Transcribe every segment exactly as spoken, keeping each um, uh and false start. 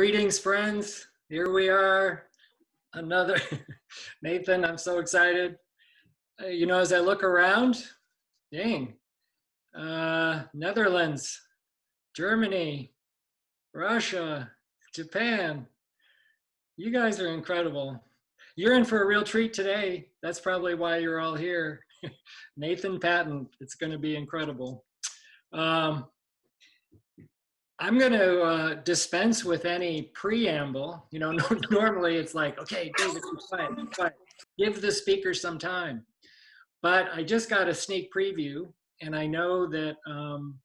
Greetings, friends. Here we are. Another, Nathan, I'm so excited. Uh, you know, as I look around, dang, uh, Netherlands, Germany, Russia, Japan. You guys are incredible. You're in for a real treat today. That's probably why you're all here. Nathan Patton, it's going to be incredible. Um, I'm going to uh, dispense with any preamble. You know, normally it's like, okay, David, quiet, quiet. Give the speaker some time. But I just got a sneak preview, and I know that um,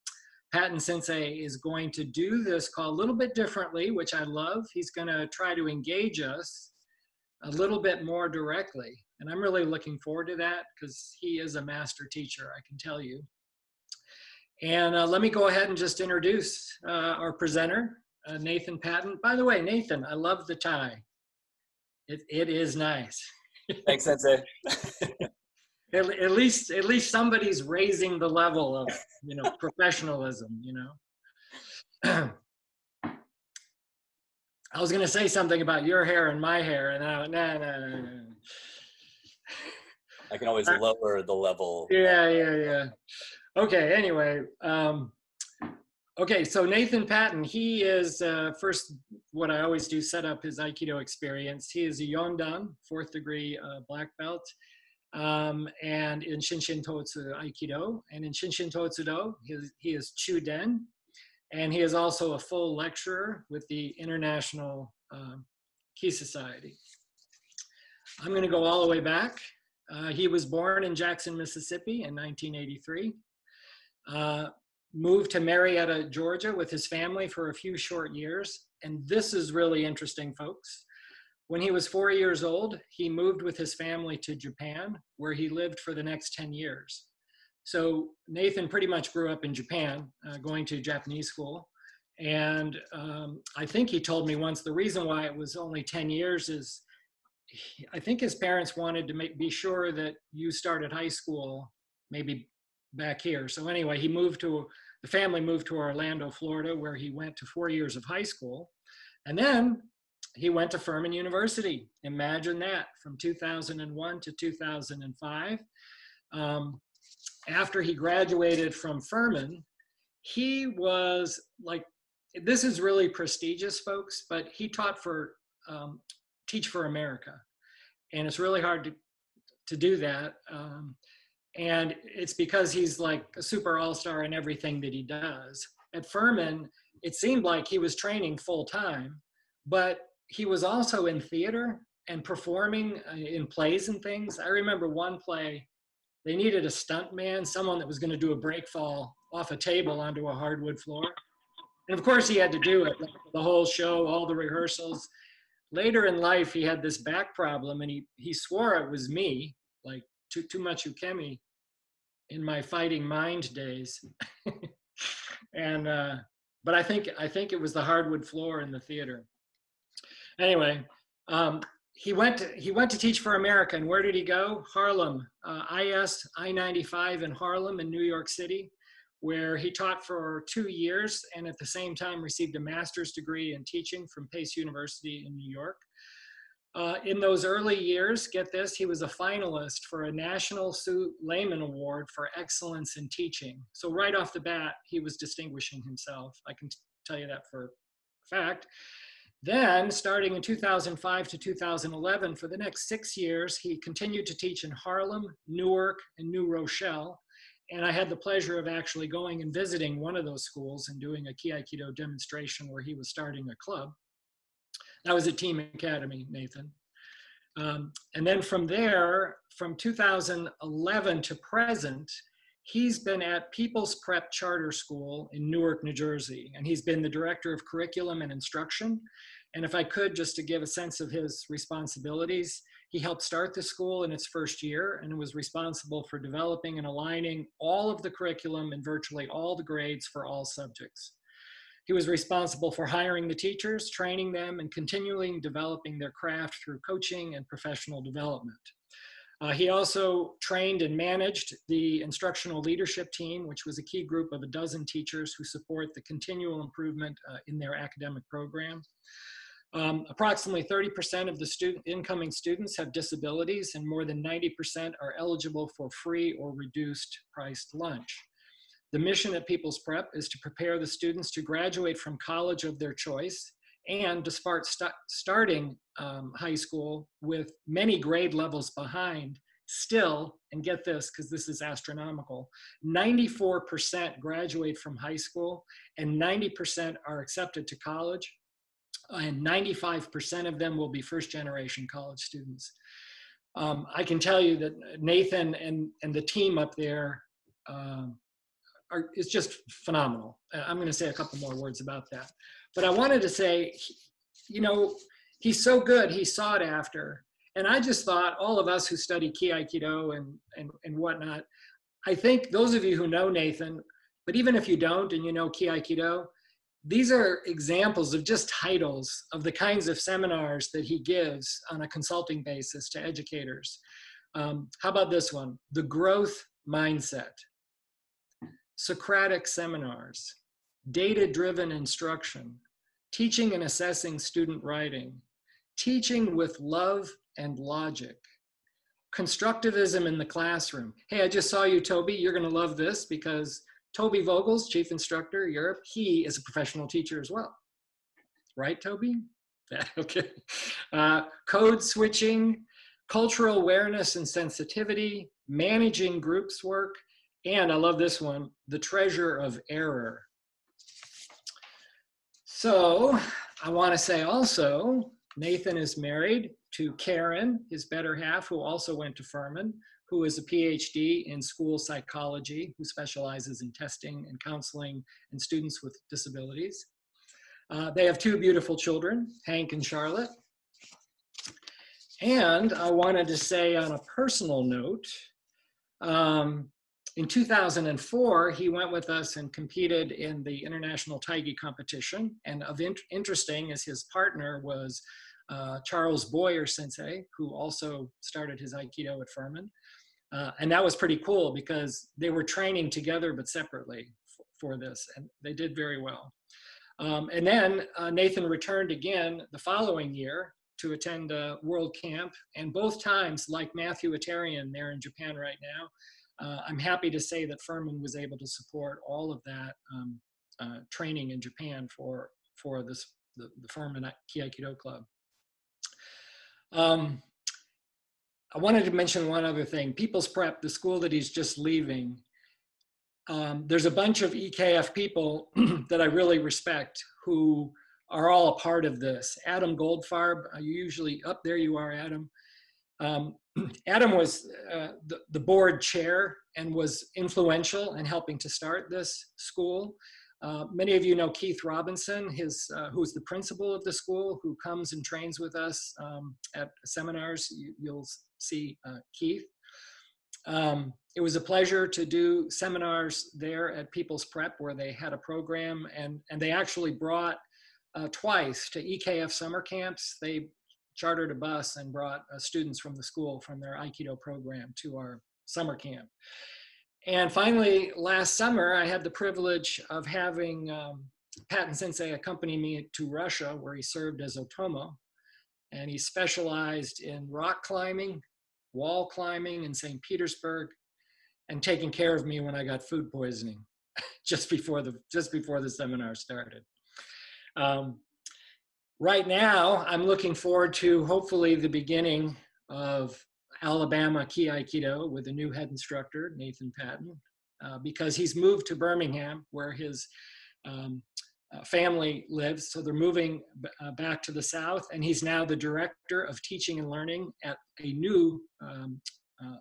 Patton Sensei is going to do this call a little bit differently, which I love. He's going to try to engage us a little bit more directly. And I'm really looking forward to that because he is a master teacher, I can tell you. And uh, let me go ahead and just introduce uh, our presenter, uh, Nathan Patton. By the way, Nathan, I love the tie. It, it is nice. Thanks, Sensei. at, at least, at least somebody's raising the level of, you know, professionalism. You know, I was going to say something about your hair and my hair, and I went, nah, nah, nah, nah. I can always uh, lower the level. Yeah, yeah, yeah. Okay, anyway, um, okay, so Nathan Patton, he is, uh, first, what I always do, set up his Aikido experience. He is a Yondan, fourth degree uh, black belt, um, and in Shinshin Toitsu Aikido, and in Shinshin Toitsu Do, he is, he is Chuden, and he is also a full lecturer with the International uh, Ki Society. I'm going to go all the way back. Uh, he was born in Jackson, Mississippi in nineteen eighty-three. Uh, moved to Marietta, Georgia with his family for a few short years. And this is really interesting, folks. When he was four years old, he moved with his family to Japan, where he lived for the next ten years. So Nathan pretty much grew up in Japan, uh, going to Japanese school. And um, I think he told me once the reason why it was only ten years is he, I think his parents wanted to make, be sure that you started high school, maybe back here. So anyway, he moved to, the family moved to Orlando, Florida, where he went to four years of high school. And then he went to Furman University. Imagine that, from two thousand one to two thousand five. Um, after he graduated from Furman, he was like, this is really prestigious, folks, but he taught for um, Teach for America. And it's really hard to, to do that. Um, And it's because he's like a super all-star in everything that he does. At Furman, it seemed like he was training full-time, but he was also in theater and performing in plays and things. I remember one play, they needed a stuntman, someone that was going to do a break fall off a table onto a hardwood floor. And of course he had to do it, like the whole show, all the rehearsals. Later in life, he had this back problem, and he, he swore it was me, like too, too much ukemi in my fighting mind days. and uh, but I think I think it was the hardwood floor in the theater. Anyway, um, he went to, he went to Teach for America, and where did he go? Harlem, uh, I S I ninety-five in Harlem in New York City, where he taught for two years and at the same time received a master's degree in teaching from Pace University in New York. Uh, in those early years, get this, he was a finalist for a National Sue Lehman Award for Excellence in Teaching. So right off the bat, he was distinguishing himself. I can tell you that for a fact. Then, starting in two thousand five to two thousand eleven, for the next six years, he continued to teach in Harlem, Newark, and New Rochelle. And I had the pleasure of actually going and visiting one of those schools and doing a Ki Aikido demonstration where he was starting a club. That was a team academy, Nathan. Um, and then from there, from two thousand eleven to present, he's been at People's Prep Charter School in Newark, New Jersey, and he's been the director of curriculum and instruction. And if I could, just to give a sense of his responsibilities, he helped start the school in its first year and was responsible for developing and aligning all of the curriculum and virtually all the grades for all subjects. He was responsible for hiring the teachers, training them, and continually developing their craft through coaching and professional development. Uh, he also trained and managed the instructional leadership team, which was a key group of a dozen teachers who support the continual improvement uh, in their academic program. Um, approximately thirty percent of the student, incoming students have disabilities, and more than ninety percent are eligible for free or reduced priced lunch. The mission at People's Prep is to prepare the students to graduate from college of their choice and to start st- starting um, high school with many grade levels behind still, and get this because this is astronomical, ninety-four percent graduate from high school and ninety percent are accepted to college, and ninety-five percent of them will be first generation college students. Um, I can tell you that Nathan and, and the team up there uh, are, is just phenomenal. I'm gonna say a couple more words about that. But I wanted to say, you know, he's so good, he's sought after. And I just thought, all of us who study Ki Aikido and, and, and whatnot, I think those of you who know Nathan, but even if you don't and you know Ki Aikido, these are examples of just titles of the kinds of seminars that he gives on a consulting basis to educators. Um, how about this one? The Growth Mindset, Socratic Seminars, Data-Driven Instruction, Teaching and Assessing Student Writing, Teaching with Love and Logic, Constructivism in the Classroom. Hey, I just saw you, Toby. You're going to love this because Toby Vogels, Chief Instructor, Europe, he is a professional teacher as well. Right, Toby? Yeah, okay. Uh, code switching, cultural awareness and sensitivity, managing groups work, and I love this one, the treasure of error. So I want to say also, Nathan is married to Karen, his better half, who also went to Furman, who is a PhD in school psychology, who specializes in testing and counseling and students with disabilities. Uh, they have two beautiful children, Hank and Charlotte. And I wanted to say on a personal note, um, in two thousand four, he went with us and competed in the International Taigi competition. And of in- interesting is his partner was Uh, Charles Boyer Sensei, who also started his Aikido at Furman. Uh, and that was pretty cool because they were training together but separately f- for this, and they did very well. Um, and then uh, Nathan returned again the following year to attend uh, World Camp, and both times, like Matthew Atarian there in Japan right now, uh, I'm happy to say that Furman was able to support all of that um, uh, training in Japan for, for this, the, the Furman Ki Aikido Club. Um, I wanted to mention one other thing. People's Prep, the school that he's just leaving, um, there's a bunch of E K F people that I really respect who are all a part of this. Adam Goldfarb, uh, you usually, up there you are, Adam. Um, Adam was uh, the, the board chair and was influential in helping to start this school. Uh, many of you know Keith Robinson, his, uh, who's the principal of the school, who comes and trains with us um, at seminars. You, you'll see uh, Keith. Um, it was a pleasure to do seminars there at People's Prep, where they had a program, and, and they actually brought uh, twice to E K F summer camps. They chartered a bus and brought uh, students from the school, from their Aikido program, to our summer camp. And finally, last summer, I had the privilege of having um, Patton Sensei accompany me to Russia, where he served as Otomo. And he specialized in rock climbing, wall climbing in Saint Petersburg, and taking care of me when I got food poisoning just before the, just before the seminar started. Um, right now, I'm looking forward to hopefully the beginning of Alabama Ki Aikido with a new head instructor, Nathan Patton, uh, because he's moved to Birmingham, where his um, uh, family lives. So they're moving b- uh, back to the South, and he's now the director of teaching and learning at a new um, uh,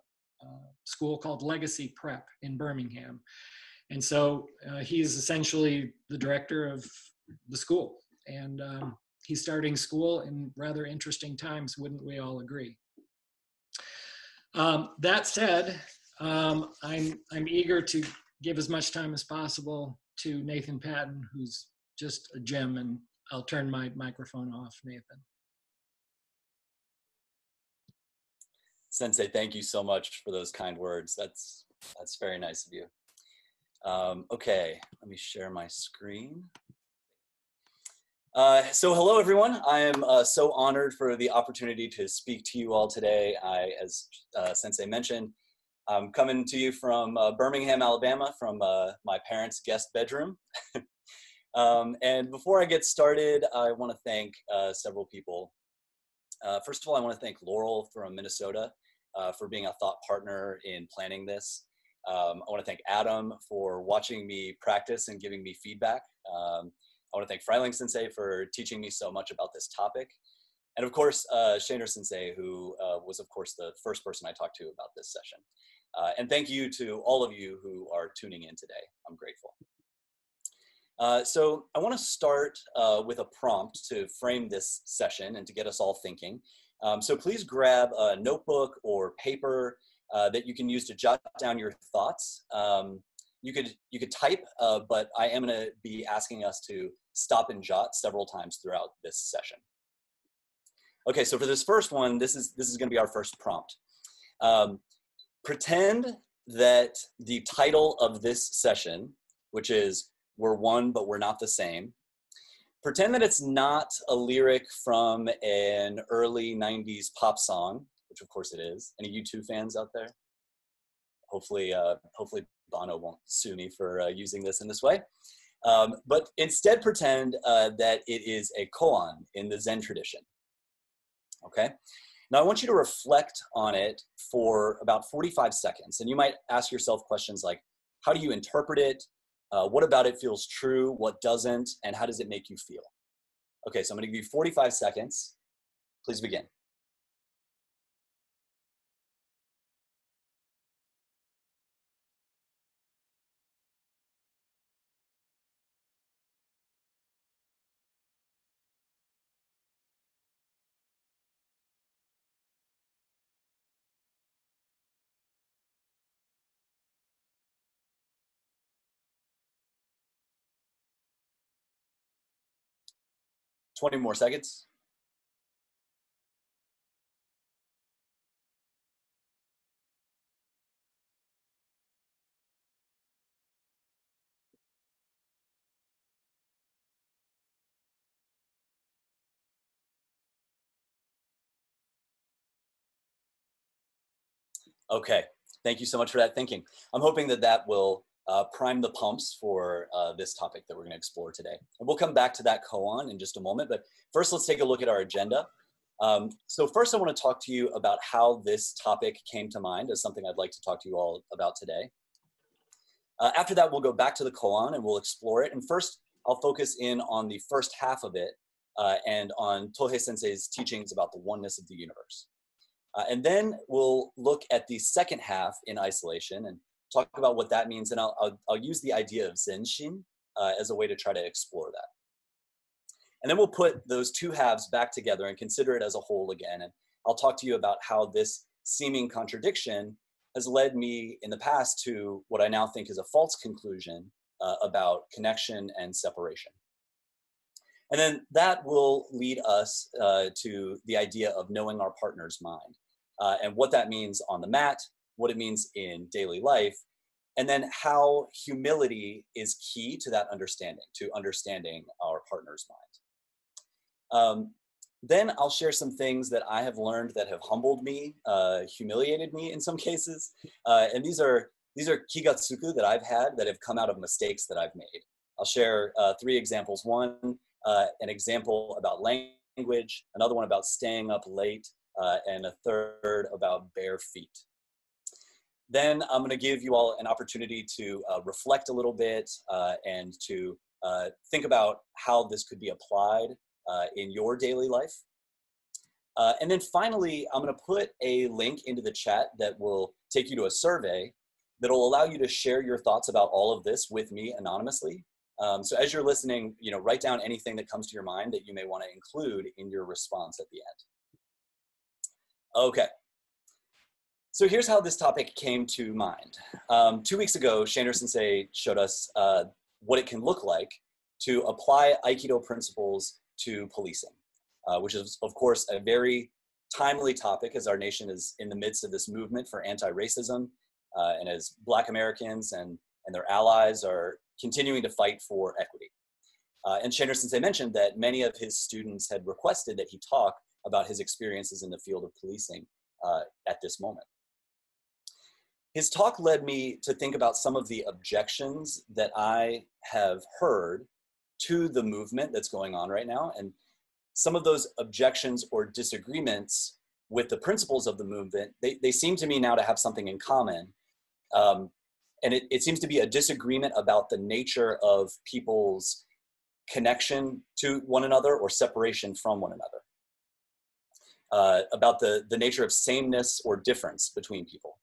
uh, school called Legacy Prep in Birmingham. And so uh, he's essentially the director of the school, and um, he's starting school in rather interesting times, wouldn't we all agree? Um, that said, um, I'm, I'm eager to give as much time as possible to Nathan Patton, who's just a gem, and I'll turn my microphone off, Nathan. Sensei, thank you so much for those kind words. That's, that's very nice of you. Um, okay, let me share my screen. Uh, so hello, everyone. I am uh, so honored for the opportunity to speak to you all today. I, as uh, Sensei mentioned, I'm coming to you from uh, Birmingham, Alabama, from uh, my parents' guest bedroom. um, and before I get started, I want to thank uh, several people. Uh, first of all, I want to thank Laurel from Minnesota uh, for being a thought partner in planning this. Um, I want to thank Adam for watching me practice and giving me feedback. Um, I want to thank Freiling Sensei for teaching me so much about this topic. And of course, uh, Shaner Sensei, who uh, was of course the first person I talked to about this session. Uh, and thank you to all of you who are tuning in today. I'm grateful. Uh, so I want to start uh, with a prompt to frame this session and to get us all thinking. Um, so please grab a notebook or paper uh, that you can use to jot down your thoughts. Um, you could, you could type, uh, but I am going to be asking us to stop and jot several times throughout this session. Okay, so for this first one, this is, this is going to be our first prompt. Um, pretend that the title of this session, which is "We're One But We're Not the Same," pretend that it's not a lyric from an early nineties pop song, which of course it is. Any U two fans out there? Hopefully, uh, hopefully Bono won't sue me for uh, using this in this way. Um, but instead pretend uh, that it is a koan in the Zen tradition. Okay, now I want you to reflect on it for about forty-five seconds, and you might ask yourself questions like, how do you interpret it? Uh, what about it feels true? What doesn't? And how does it make you feel? Okay, so I'm gonna give you forty-five seconds. Please begin. twenty more seconds. Okay, thank you so much for that thinking. I'm hoping that that will Uh, prime the pumps for uh, this topic that we're going to explore today. And we'll come back to that koan in just a moment, but first let's take a look at our agenda. Um, so first I want to talk to you about how this topic came to mind as something I'd like to talk to you all about today. Uh, after that, we'll go back to the koan and we'll explore it. And first, I'll focus in on the first half of it uh, and on Tohei Sensei's teachings about the oneness of the universe. Uh, and then we'll look at the second half in isolation and talk about what that means, and I'll, I'll, I'll use the idea of zenshin uh, as a way to try to explore that. And then we'll put those two halves back together and consider it as a whole again, and I'll talk to you about how this seeming contradiction has led me in the past to what I now think is a false conclusion uh, about connection and separation. And then that will lead us uh, to the idea of knowing our partner's mind uh, and what that means on the mat, what it means in daily life, and then how humility is key to that understanding, to understanding our partner's mind. Um, then I'll share some things that I have learned that have humbled me, uh, humiliated me in some cases. Uh, and these are, these are kigatsuku that I've had that have come out of mistakes that I've made. I'll share uh, three examples. One, uh, an example about language, another one about staying up late, uh, and a third about bare feet. Then I'm going to give you all an opportunity to uh, reflect a little bit uh, and to uh, think about how this could be applied uh, in your daily life. Uh, and then finally, I'm going to put a link into the chat that will take you to a survey that will allow you to share your thoughts about all of this with me anonymously. Um, so as you're listening, you know, write down anything that comes to your mind that you may want to include in your response at the end. Okay. So here's how this topic came to mind. Um, two weeks ago, Shaner Sensei showed us uh, what it can look like to apply Aikido principles to policing, uh, which is, of course, a very timely topic as our nation is in the midst of this movement for anti-racism, uh, and as Black Americans and, and their allies are continuing to fight for equity. Uh, and Shaner Sensei mentioned that many of his students had requested that he talk about his experiences in the field of policing uh, at this moment. His talk led me to think about some of the objections that I have heard to the movement that's going on right now, and some of those objections or disagreements with the principles of the movement, they, they seem to me now to have something in common. Um, and it, it seems to be a disagreement about the nature of people's connection to one another or separation from one another, uh, about the, the nature of sameness or difference between people.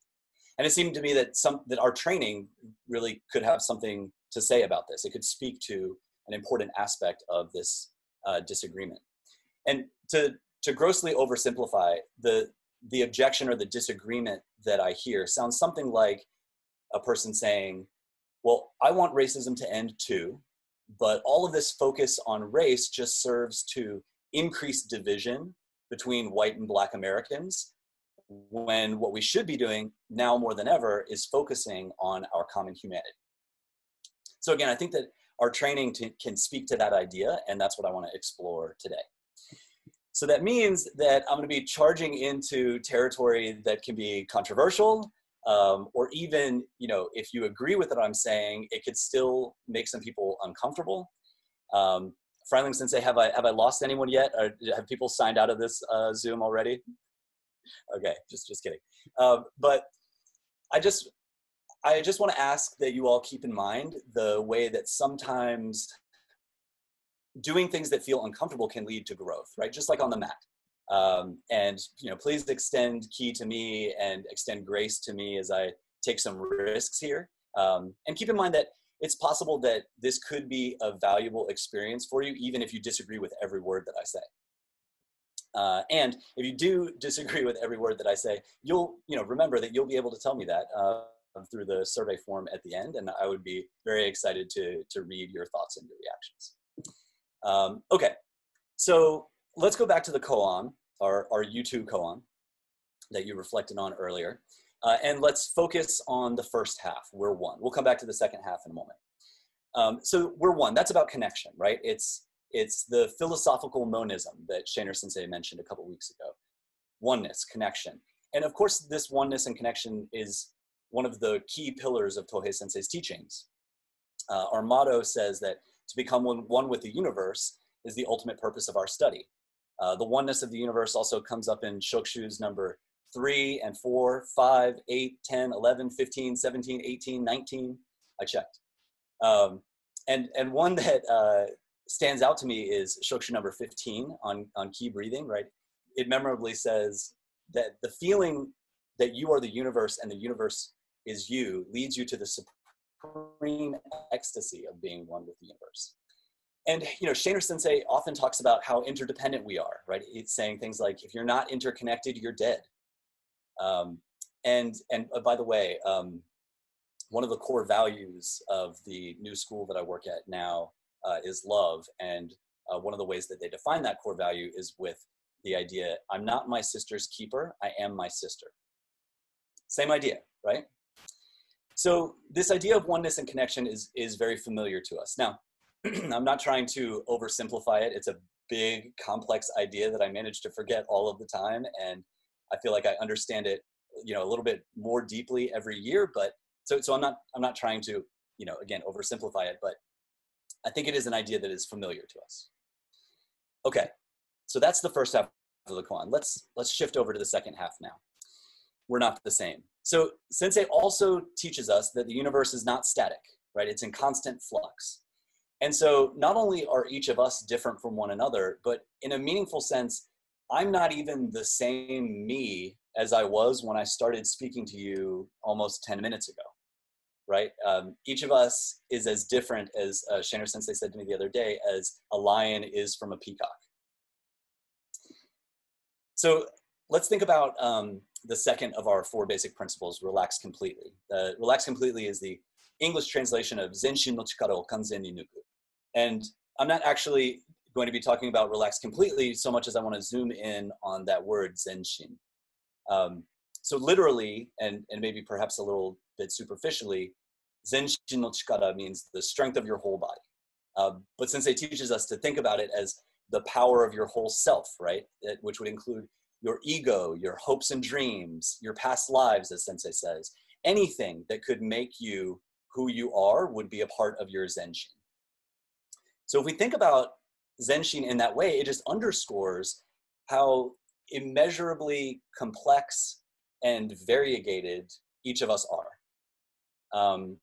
And it seemed to me that, some, that our training really could have something to say about this. It could speak to an important aspect of this uh, disagreement. And to, to grossly oversimplify, the, the objection or the disagreement that I hear sounds something like a person saying, well, I want racism to end too, but all of this focus on race just serves to increase division between white and Black Americans, when what we should be doing now more than ever is focusing on our common humanity. So again, I think that our training to, can speak to that idea, and that's what I want to explore today. So that means that I'm going to be charging into territory that can be controversial, um, or even, you know, if you agree with what I'm saying, it could still make some people uncomfortable. Um, Freiling Sensei, have I, have I lost anyone yet? Or have people signed out of this uh, Zoom already? Okay, just, just kidding. Um, but I just, I just want to ask that you all keep in mind the way that sometimes doing things that feel uncomfortable can lead to growth, right? Just like on the mat. Um, and, you know, please extend ki to me and extend grace to me as I take some risks here. Um, and keep in mind that it's possible that this could be a valuable experience for you, even if you disagree with every word that I say. Uh, and if you do disagree with every word that I say, you'll, you know, remember that you'll be able to tell me that uh, through the survey form at the end, and I would be very excited to, to read your thoughts and your reactions. Um, okay, so let's go back to the koan, our, our U two koan that you reflected on earlier, uh, and let's focus on the first half, we're one. We'll come back to the second half in a moment. Um, so we're one, that's about connection, right? It's It's the philosophical monism that Shaner Sensei mentioned a couple weeks ago. Oneness, connection. And of course, this oneness and connection is one of the key pillars of Tohei Sensei's teachings. Uh, our motto says that to become one, one with the universe is the ultimate purpose of our study. Uh, the oneness of the universe also comes up in Shokushu's number three and four, five, eight, ten, eleven, fifteen, seventeen, eighteen, nineteen. I checked. Um, and, and one that... Uh, stands out to me is Shokushu number fifteen on, on ki breathing, right? It memorably says that the feeling that you are the universe and the universe is you leads you to the supreme ecstasy of being one with the universe. And, you know, Shaner Sensei often talks about how interdependent we are, right? It's saying things like, if you're not interconnected, you're dead. Um, and, and uh, by the way, um, one of the core values of the new school that I work at now Uh, is love, and uh, one of the ways that they define that core value is with the idea, I'm not my sister's keeper, I am my sister. Same idea, right? So this idea of oneness and connection is, is very familiar to us. Now, I'm not trying to oversimplify it. It's a big, complex idea that I manage to forget all of the time, and I feel like I understand it, you know, a little bit more deeply every year, but so, so I'm not, I'm not trying to, you know, again, oversimplify it, but I think it is an idea that is familiar to us. Okay, so that's the first half of the koan. Let's, let's shift over to the second half now. We're not the same. So Sensei also teaches us that the universe is not static, right? It's in constant flux. And so not only are each of us different from one another, but in a meaningful sense, I'm not even the same me as I was when I started speaking to you almost ten minutes ago. Right? Um, each of us is as different as uh, Shaner Sensei said to me the other day, as a lion is from a peacock. So let's think about um, the second of our four basic principles, relax completely. Uh, relax completely is the English translation of zenshin no chikara o kanzen ni nuku. And I'm not actually going to be talking about relax completely so much as I want to zoom in on that word zenshin. Um, so literally, and, and maybe perhaps a little bit superficially, zenshin no chikara means the strength of your whole body. Uh, but Sensei teaches us to think about it as the power of your whole self, right? It, which would include your ego, your hopes and dreams, your past lives, as Sensei says. Anything that could make you who you are would be a part of your zenshin. So if we think about zenshin in that way, it just underscores how immeasurably complex and variegated each of us are. Um,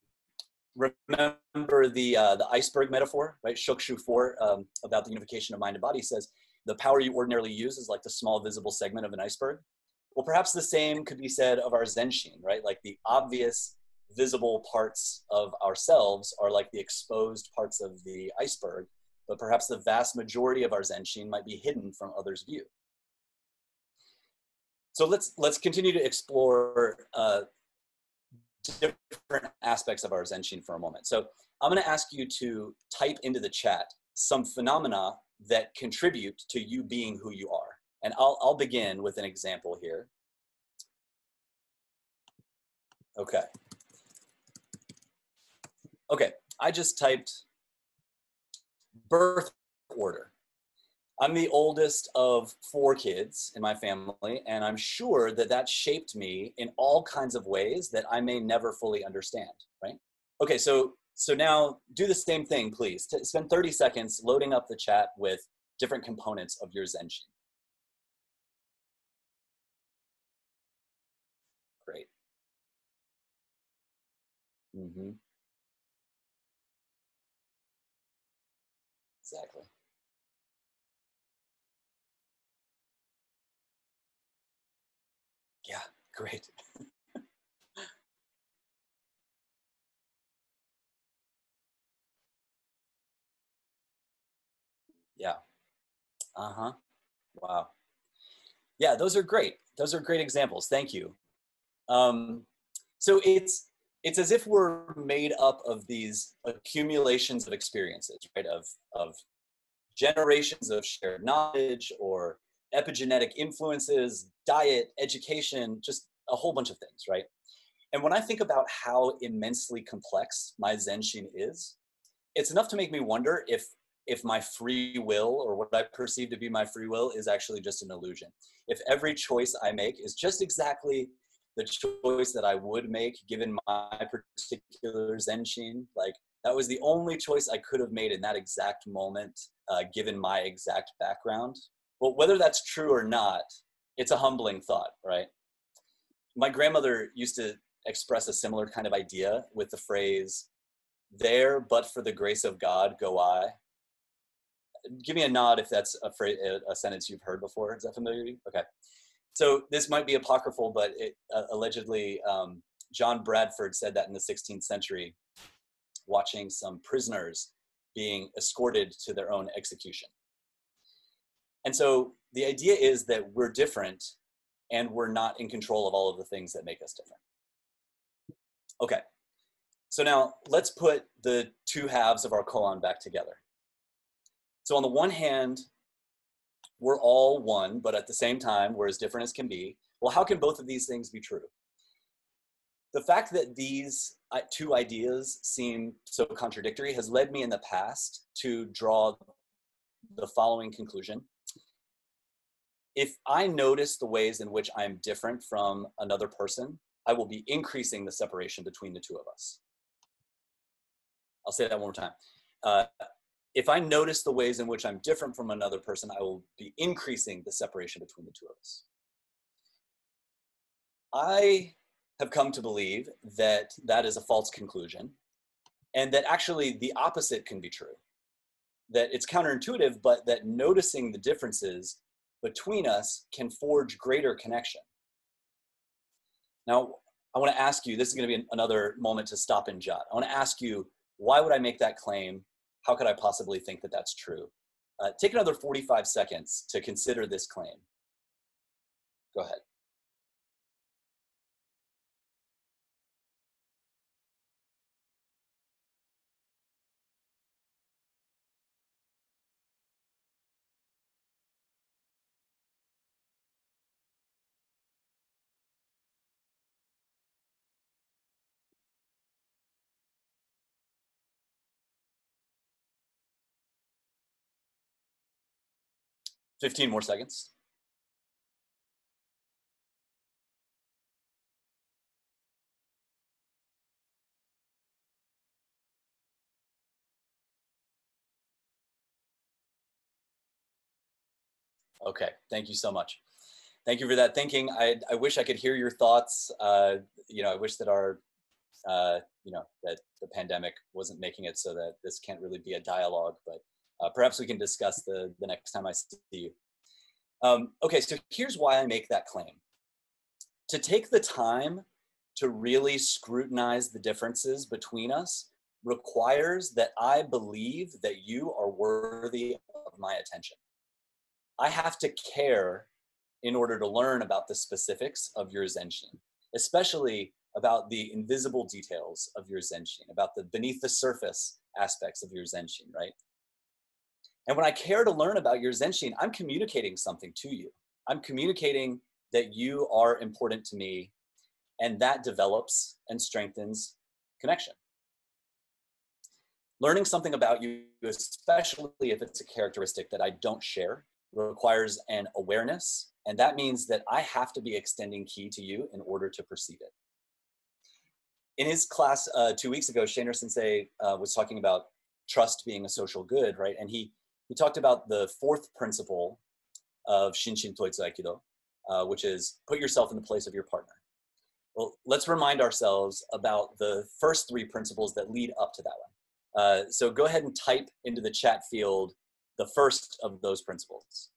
remember the, uh, the iceberg metaphor, right? Shokushu four, um, about the unification of mind and body, says the power you ordinarily use is like the small visible segment of an iceberg. Well, perhaps the same could be said of our zenshin, right? Like the obvious visible parts of ourselves are like the exposed parts of the iceberg, but perhaps the vast majority of our zenshin might be hidden from others' view. So let's, let's continue to explore uh, different aspects of our zenshin for a moment. So I'm gonna ask you to type into the chat some phenomena that contribute to you being who you are. And I'll, I'll begin with an example here. Okay. Okay, I just typed birth order. I'm the oldest of four kids in my family, and I'm sure that that shaped me in all kinds of ways that I may never fully understand, right? Okay, so, so now do the same thing, please. T- spend thirty seconds loading up the chat with different components of your zenshin. Great. Mm-hmm. Exactly. Yeah, great. Yeah. Uh-huh. Wow. Yeah, those are great. Those are great examples. Thank you. Um, so it's it's as if we're made up of these accumulations of experiences, right? Of of generations of shared knowledge or epigenetic influences, diet, education, just a whole bunch of things, right? And when I think about how immensely complex my zenshin is, it's enough to make me wonder if, if my free will, or what I perceive to be my free will, is actually just an illusion. If every choice I make is just exactly the choice that I would make given my particular zenshin, like that was the only choice I could have made in that exact moment, uh, given my exact background. Well, whether that's true or not, it's a humbling thought, right? My grandmother used to express a similar kind of idea with the phrase, "There, but for the grace of God, go I." Give me a nod if that's a, phrase, a sentence you've heard before. Is that familiar to you? Okay. So this might be apocryphal, but it, uh, allegedly um, John Bradford said that in the sixteenth century, watching some prisoners being escorted to their own execution. And so the idea is that we're different and we're not in control of all of the things that make us different. Okay, so now let's put the two halves of our koan back together. So on the one hand, we're all one, but at the same time, we're as different as can be. Well, how can both of these things be true? The fact that these two ideas seem so contradictory has led me in the past to draw the following conclusion. If I notice the ways in which I'm different from another person, I will be increasing the separation between the two of us. I'll say that one more time. Uh, if I notice the ways in which I'm different from another person, I will be increasing the separation between the two of us. I have come to believe that that is a false conclusion, and that actually the opposite can be true. That it's counterintuitive, but that noticing the differences between us can forge greater connection. Now, I want to ask you, this is going to be an, another moment to stop and jot. I want to ask you, why would I make that claim? How could I possibly think that that's true? Uh, take another forty-five seconds to consider this claim. Go ahead. fifteen more seconds. Okay, thank you so much. Thank you for that thinking. I, I wish I could hear your thoughts. Uh, you know, I wish that our, uh, you know, that the pandemic wasn't making it so that this can't really be a dialogue, but uh, perhaps we can discuss the, the next time I see you. Um, okay, so here's why I make that claim. To take the time to really scrutinize the differences between us requires that I believe that you are worthy of my attention. I have to care in order to learn about the specifics of your zenshin, especially about the invisible details of your zenshin, about the beneath the surface aspects of your zenshin, right? And when I care to learn about your zenshin, I'm communicating something to you. I'm communicating that you are important to me, and that develops and strengthens connection. Learning something about you, especially if it's a characteristic that I don't share, requires an awareness, and that means that I have to be extending ki to you in order to perceive it. In his class uh, two weeks ago, Shaner Sensei uh, was talking about trust being a social good, right? And he, he talked about the fourth principle of Shinshin Toitsu Aikido, uh, which is put yourself in the place of your partner. Well, let's remind ourselves about the first three principles that lead up to that one. Uh, so go ahead and type into the chat field the first of those principles.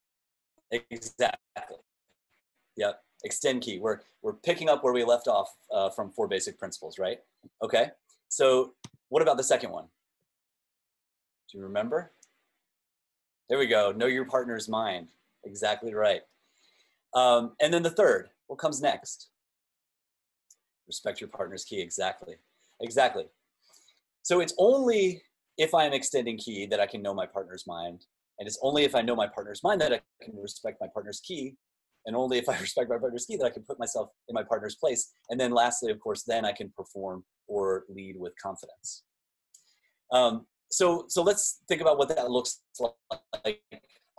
Exactly. Yep. Extend ki. We're, we're picking up where we left off uh, from four basic principles, right? Okay. So what about the second one? Do you remember? There we go. Know your partner's mind. Exactly right. Um, and then the third, what comes next? Respect your partner's ki. Exactly. Exactly. So it's only if I am extending ki that I can know my partner's mind. And it's only if I know my partner's mind that I can respect my partner's ki. And only if I respect my partner's ki that I can put myself in my partner's place. And then lastly, of course, then I can perform or lead with confidence. Um, so, so let's think about what that looks like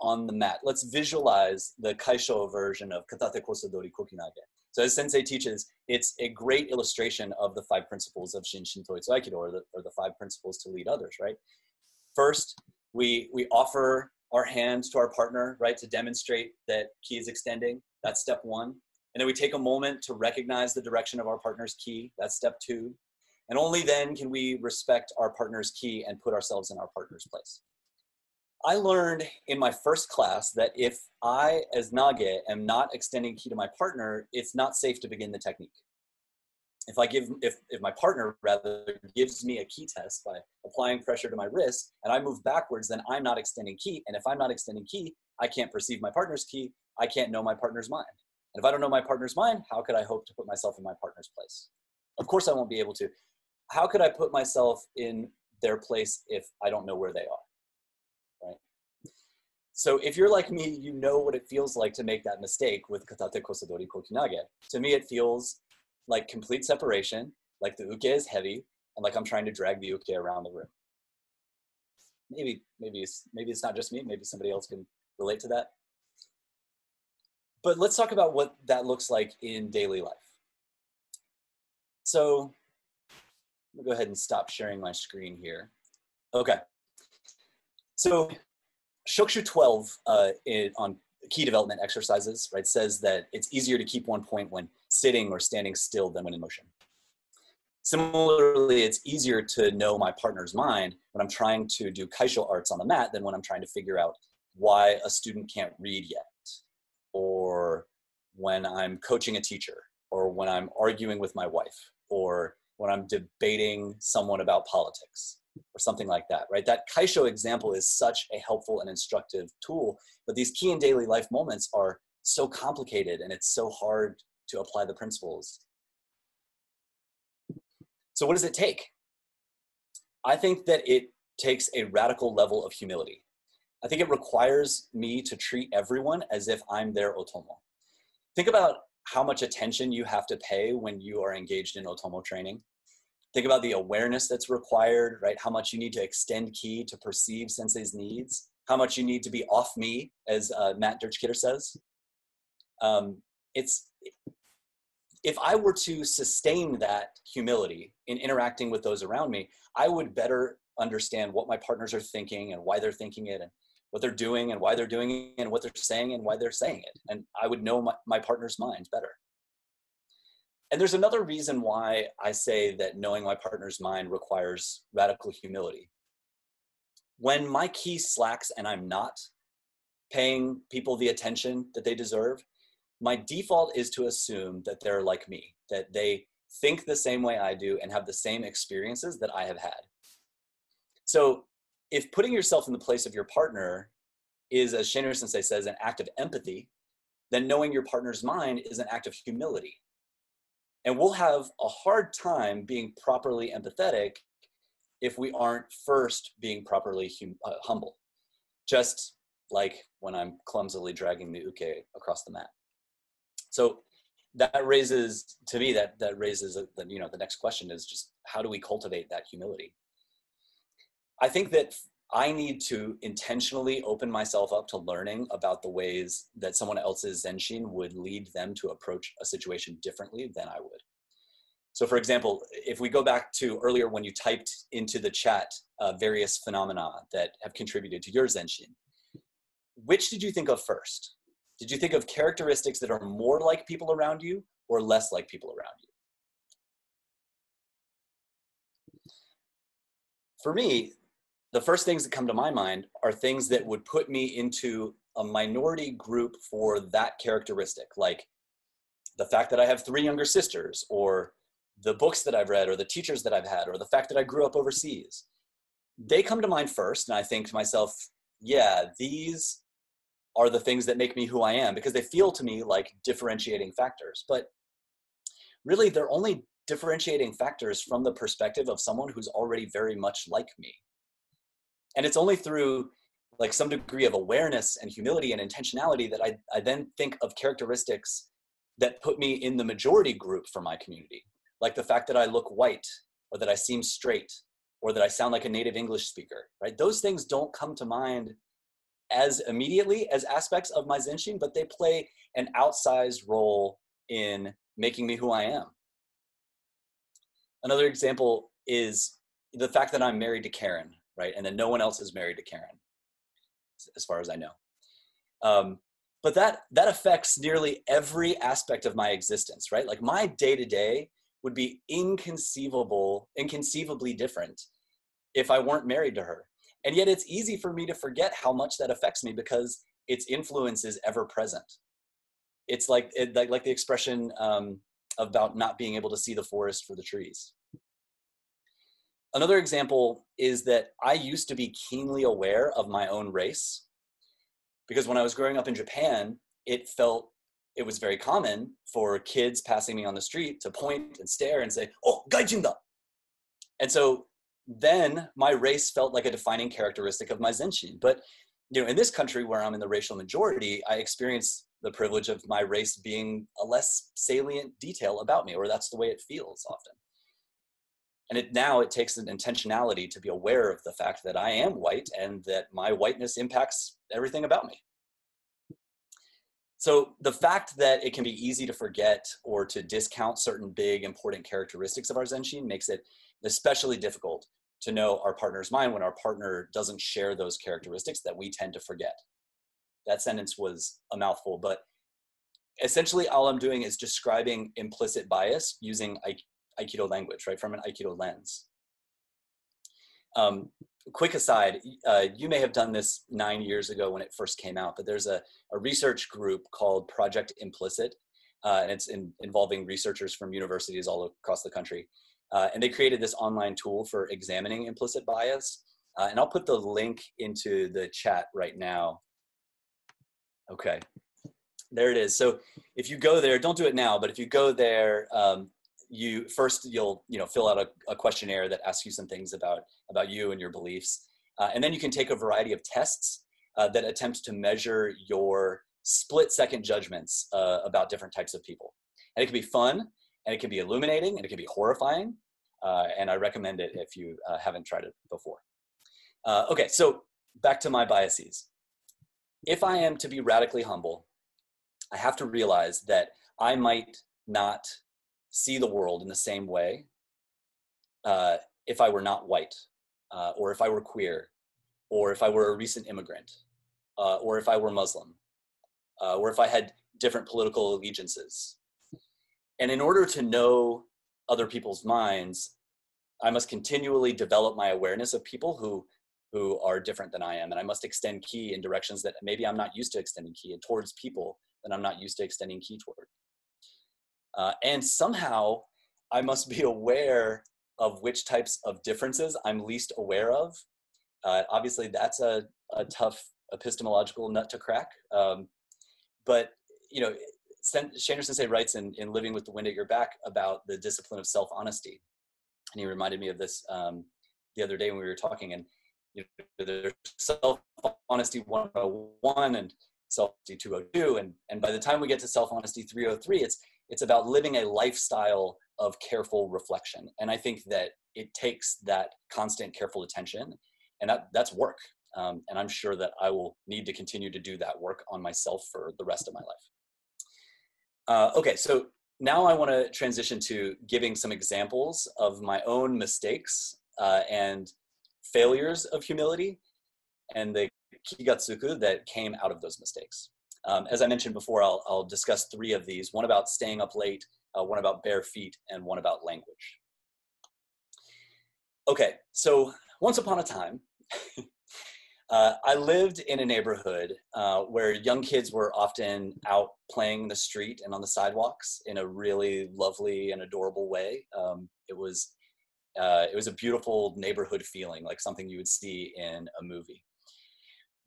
on the mat. Let's visualize the kaisho version of katate kosodori kokinage. So as Sensei teaches, it's a great illustration of the five principles of Shinshin Toitsu Aikido, or the, or the five principles to lead others, right? First, we, we offer our hands to our partner, right, to demonstrate that ki is extending. That's step one. And then we take a moment to recognize the direction of our partner's ki. That's step two. And only then can we respect our partner's ki and put ourselves in our partner's place. I learned in my first class that if I, as Nage, am not extending ki to my partner, it's not safe to begin the technique. If I give, if, if my partner, rather, gives me a ki test by applying pressure to my wrist, and I move backwards, then I'm not extending ki. And if I'm not extending ki, I can't perceive my partner's ki. I can't know my partner's mind. And if I don't know my partner's mind, how could I hope to put myself in my partner's place? Of course I won't be able to. How could I put myself in their place if I don't know where they are? So if you're like me, you know what it feels like to make that mistake with katate kosodori kokinage. To me, it feels like complete separation, like the uke is heavy, and like I'm trying to drag the uke around the room. Maybe, maybe, maybe it's not just me. Maybe somebody else can relate to that. But let's talk about what that looks like in daily life. So I'm gonna go ahead and stop sharing my screen here. Okay. So Shokushu twelve uh, in, on key development exercises, right, says that it's easier to keep one point when sitting or standing still than when in motion. Similarly, it's easier to know my partner's mind when I'm trying to do kaisho arts on the mat than when I'm trying to figure out why a student can't read yet, or when I'm coaching a teacher, or when I'm arguing with my wife, or when I'm debating someone about politics, or something like that, right? That kaisho example is such a helpful and instructive tool, but these key and daily life moments are so complicated, and it's so hard to apply the principles. So what does it take? I think that it takes a radical level of humility. I think it requires me to treat everyone as if I'm their Otomo. Think about how much attention you have to pay when you are engaged in Otomo training. Think about the awareness that's required, right? How much you need to extend ki to perceive sensei's needs, how much you need to be off me, as uh, Matt Dirchkitter says. Um, it's, if I were to sustain that humility in interacting with those around me, I would better understand what my partners are thinking and why they're thinking it, and what they're doing and why they're doing it, and what they're saying and why they're saying it. And I would know my, my partner's mind better. And there's another reason why I say that knowing my partner's mind requires radical humility. When my ki slacks and I'm not paying people the attention that they deserve, my default is to assume that they're like me, that they think the same way I do and have the same experiences that I have had. So if putting yourself in the place of your partner is, as Shaner Sensei says, an act of empathy, then knowing your partner's mind is an act of humility. And we'll have a hard time being properly empathetic if we aren't first being properly hum uh, humble, just like when I'm clumsily dragging the uke across the mat. So that raises, to me, that, that raises, a, the, you know, the next question is just, how do we cultivate that humility? I think that I need to intentionally open myself up to learning about the ways that someone else's zenshin would lead them to approach a situation differently than I would. So for example, if we go back to earlier when you typed into the chat uh, various phenomena that have contributed to your zenshin, which did you think of first? Did you think of characteristics that are more like people around you or less like people around you? For me, the first things that come to my mind are things that would put me into a minority group for that characteristic, like the fact that I have three younger sisters, or the books that I've read, or the teachers that I've had, or the fact that I grew up overseas. They come to mind first, and I think to myself, yeah, these are the things that make me who I am, because they feel to me like differentiating factors. But really, they're only differentiating factors from the perspective of someone who's already very much like me. And it's only through like some degree of awareness and humility and intentionality that I, I then think of characteristics that put me in the majority group for my community, like the fact that I look white, or that I seem straight, or that I sound like a native English speaker, right? Those things don't come to mind as immediately as aspects of my zenshin, but they play an outsized role in making me who I am. Another example is the fact that I'm married to Karen, right? And then no one else is married to Karen, as far as I know. Um, but that, that affects nearly every aspect of my existence, right? Like my day-to-day would be inconceivable, inconceivably different if I weren't married to her. And yet it's easy for me to forget how much that affects me because its influence is ever present. It's like, it, like, like the expression um, about not being able to see the forest for the trees. Another example is that I used to be keenly aware of my own race, because when I was growing up in Japan, it felt, it was very common for kids passing me on the street to point and stare and say, "Oh, gaijin da!" And so then my race felt like a defining characteristic of my zenshin. But you know, in this country where I'm in the racial majority, I experienced the privilege of my race being a less salient detail about me, or that's the way it feels often. And it, now it takes an intentionality to be aware of the fact that I am white and that my whiteness impacts everything about me. So the fact that it can be easy to forget or to discount certain big important characteristics of our zenshin makes it especially difficult to know our partner's mind when our partner doesn't share those characteristics that we tend to forget. That sentence was a mouthful, but essentially all I'm doing is describing implicit bias using Aikido language, right, from an Aikido lens. Um, quick aside, uh, you may have done this nine years ago when it first came out, but there's a, a research group called Project Implicit, uh, and it's in, involving researchers from universities all across the country. Uh, and they created this online tool for examining implicit bias. Uh, and I'll put the link into the chat right now. Okay, there it is. So if you go there, don't do it now, but if you go there, um, you first you'll you know fill out a, a questionnaire that asks you some things about about you and your beliefs, uh, and then you can take a variety of tests uh, that attempt to measure your split second judgments uh, about different types of people. And it can be fun, and it can be illuminating, and it can be horrifying, uh, and I recommend it if you uh, haven't tried it before. Uh, okay, so back to my biases. If I am to be radically humble, I have to realize that I might not see the world in the same way uh, if I were not white, uh, or if I were queer, or if I were a recent immigrant, uh, or if I were Muslim, uh, or if I had different political allegiances. And in order to know other people's minds, I must continually develop my awareness of people who, who are different than I am. And I must extend ki in directions that maybe I'm not used to extending ki, and towards people that I'm not used to extending ki toward. Uh, and somehow I must be aware of which types of differences I'm least aware of. Uh, obviously that's a, a tough epistemological nut to crack. Um, but, you know, Shaner Sensei writes in, in Living with the Wind at Your Back about the discipline of self-honesty. And he reminded me of this um, the other day when we were talking, and you know, there's self-honesty one oh one and self-honesty two oh two. And, and by the time we get to self-honesty three oh three, it's, it's about living a lifestyle of careful reflection. And I think that it takes that constant careful attention, and that, that's work. Um, and I'm sure that I will need to continue to do that work on myself for the rest of my life. Uh, okay, so now I want to transition to giving some examples of my own mistakes uh, and failures of humility and the kigatsuku that came out of those mistakes. Um, as I mentioned before, I'll, I'll discuss three of these, one about staying up late, uh, one about bare feet, and one about language. Okay, so once upon a time, Uh, I lived in a neighborhood uh, where young kids were often out playing in the street and on the sidewalks in a really lovely and adorable way. Um, it was uh, it was a beautiful neighborhood feeling, like something you would see in a movie.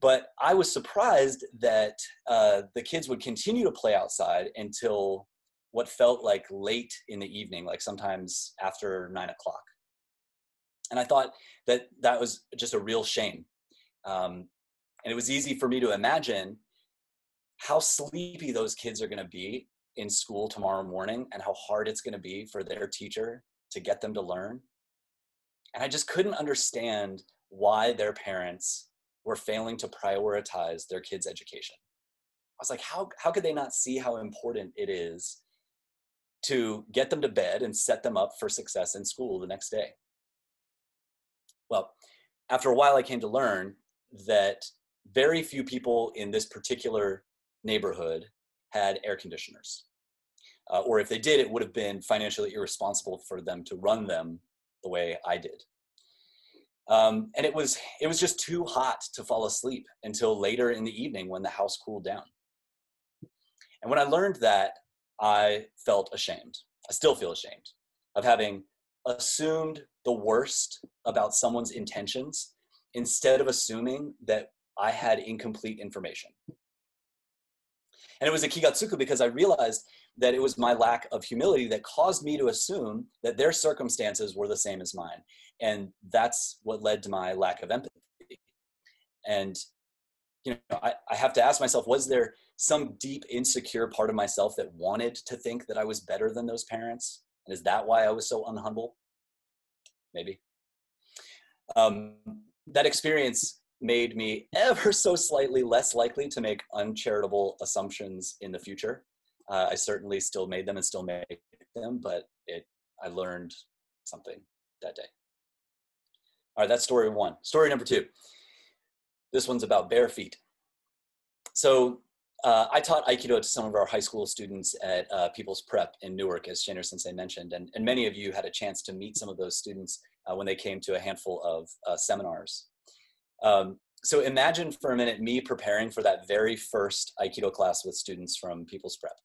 But I was surprised that uh, the kids would continue to play outside until what felt like late in the evening, like sometimes after nine o'clock. And I thought that that was just a real shame. Um, and it was easy for me to imagine how sleepy those kids are going to be in school tomorrow morning and how hard it's going to be for their teacher to get them to learn. And I just couldn't understand why their parents were failing to prioritize their kids' education. I was like, how, how could they not see how important it is to get them to bed and set them up for success in school the next day? Well, after a while, I came to learn that very few people in this particular neighborhood had air conditioners. Uh, or if they did, it would have been financially irresponsible for them to run them the way I did. Um, and it was, it was just too hot to fall asleep until later in the evening when the house cooled down. And when I learned that, I felt ashamed. I still feel ashamed of having assumed the worst about someone's intentions instead of assuming that I had incomplete information. And it was a kigatsuku because I realized that it was my lack of humility that caused me to assume that their circumstances were the same as mine. And that's what led to my lack of empathy. And you know, I, I have to ask myself, was there some deep insecure part of myself that wanted to think that I was better than those parents? And is that why I was so unhumble? Maybe. Um, that experience made me ever so slightly less likely to make uncharitable assumptions in the future. Uh, I certainly still made them and still make them, but it, I learned something that day. All right, that's story one. Story number two. This one's about bare feet. So uh, I taught Aikido to some of our high school students at uh, People's Prep in Newark, as Shaner Sensei mentioned, and, and many of you had a chance to meet some of those students Uh, when they came to a handful of uh, seminars. Um, so imagine for a minute me preparing for that very first Aikido class with students from People's Prep.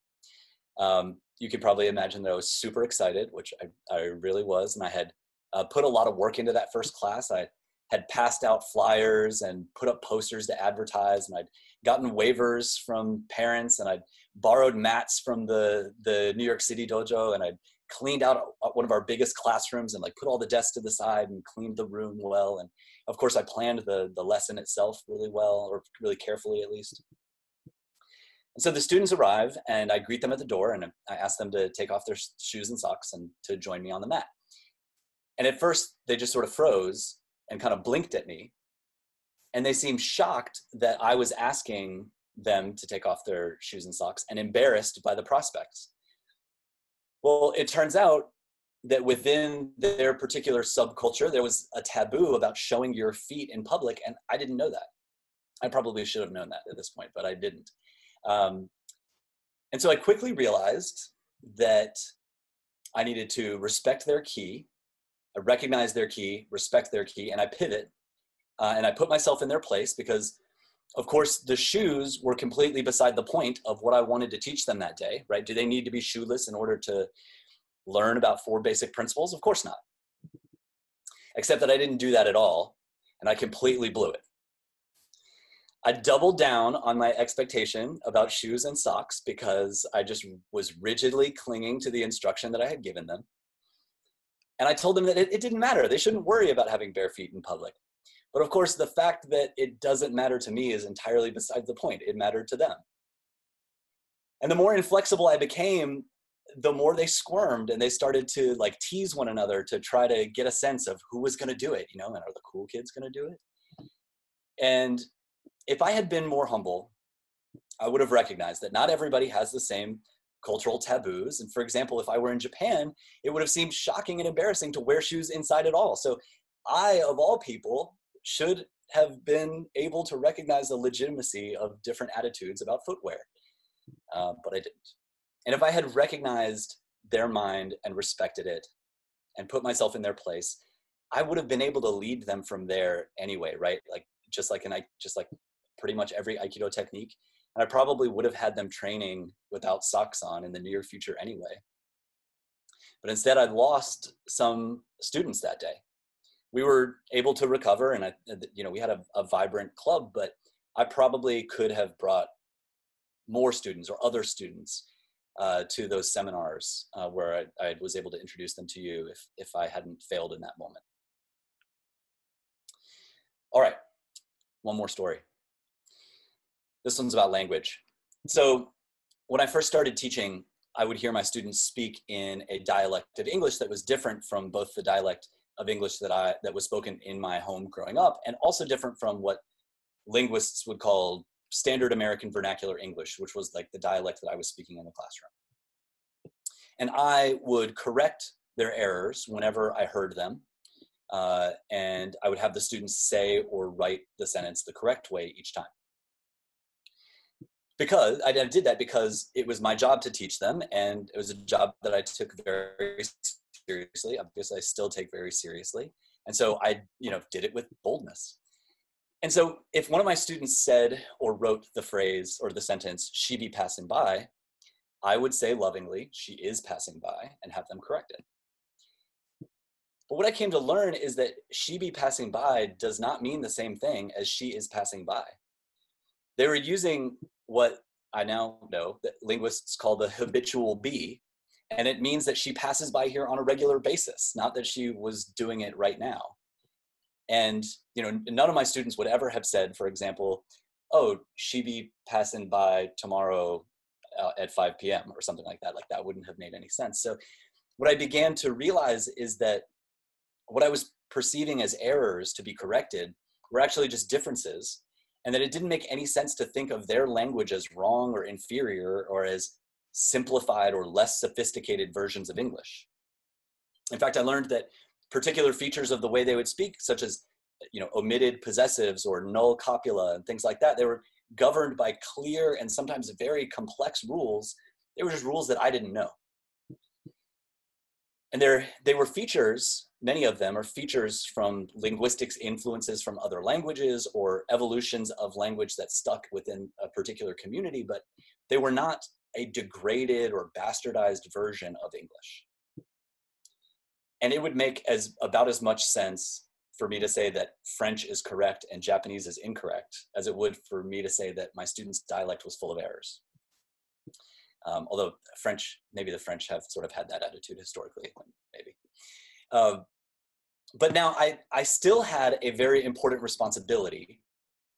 Um, you can probably imagine that I was super excited, which I, I really was, and I had uh, put a lot of work into that first class. I had passed out flyers and put up posters to advertise, and I'd gotten waivers from parents, and I'd borrowed mats from the, the New York City dojo, and I'd cleaned out one of our biggest classrooms and like put all the desks to the side and cleaned the room well. And of course I planned the, the lesson itself really well, or really carefully at least. And so the students arrive and I greet them at the door and I ask them to take off their shoes and socks and to join me on the mat. And at first they just sort of froze and kind of blinked at me. And they seemed shocked that I was asking them to take off their shoes and socks and embarrassed by the prospect. Well, it turns out that within their particular subculture, there was a taboo about showing your feet in public, and I didn't know that. I probably should have known that at this point, but I didn't. Um, and so I quickly realized that I needed to respect their ki, I recognize their ki, respect their ki, and I pivot, uh, and I put myself in their place because, of course, the shoes were completely beside the point of what I wanted to teach them that day, right? Do they need to be shoeless in order to learn about four basic principles? Of course not. Except that I didn't do that at all, and I completely blew it. I doubled down on my expectation about shoes and socks because I just was rigidly clinging to the instruction that I had given them. And I told them that it, it didn't matter. They shouldn't worry about having bare feet in public. But of course, the fact that it doesn't matter to me is entirely beside the point. It mattered to them. And the more inflexible I became, the more they squirmed and they started to like tease one another to try to get a sense of who was going to do it, you know, and are the cool kids going to do it? And if I had been more humble, I would have recognized that not everybody has the same cultural taboos. And for example, if I were in Japan, it would have seemed shocking and embarrassing to wear shoes inside at all. So I, of all people, should have been able to recognize the legitimacy of different attitudes about footwear, uh, but I didn't. And if I had recognized their mind and respected it and put myself in their place, I would have been able to lead them from there anyway, right? Like just like an, just like pretty much every Aikido technique. And I probably would have had them training without socks on in the near future anyway. But instead I lost some students that day. We were able to recover and I, you know, we had a, a vibrant club, but I probably could have brought more students or other students uh, to those seminars uh, where I, I was able to introduce them to you if, if I hadn't failed in that moment. All right, one more story. This one's about language. So when I first started teaching, I would hear my students speak in a dialect of English that was different from both the dialect of English that I that was spoken in my home growing up, and also different from what linguists would call standard American vernacular English, which was like the dialect that I was speaking in the classroom. And I would correct their errors whenever I heard them, uh, and I would have the students say or write the sentence the correct way each time. Because I did that because it was my job to teach them, and it was a job that I took very seriously. Obviously, I still take very seriously, and so I, you know, did it with boldness. And so, if one of my students said or wrote the phrase or the sentence, "She be passing by," I would say lovingly, "She is passing by," and have them correct it. But what I came to learn is that "she be passing by" does not mean the same thing as "she is passing by." They were using what I now know that linguists call the habitual be, and it means that she passes by here on a regular basis, not that she was doing it right now. And, you know, none of my students would ever have said, for example, oh, she be passing by tomorrow uh, at five P M or something like that. Like that wouldn't have made any sense. So what I began to realize is that what I was perceiving as errors to be corrected were actually just differences, and that it didn't make any sense to think of their language as wrong or inferior or as simplified or less sophisticated versions of English. In fact, I learned that particular features of the way they would speak, such as, you know, omitted possessives or null copula and things like that, they were governed by clear and sometimes very complex rules. They were just rules that I didn't know. And they were features, many of them are features from linguistics influences from other languages or evolutions of language that stuck within a particular community, but they were not a degraded or bastardized version of English. And it would make as about as much sense for me to say that French is correct and Japanese is incorrect as it would for me to say that my students' dialect was full of errors. Um, although French, maybe the French have sort of had that attitude historically, maybe. Uh, but now I, I still had a very important responsibility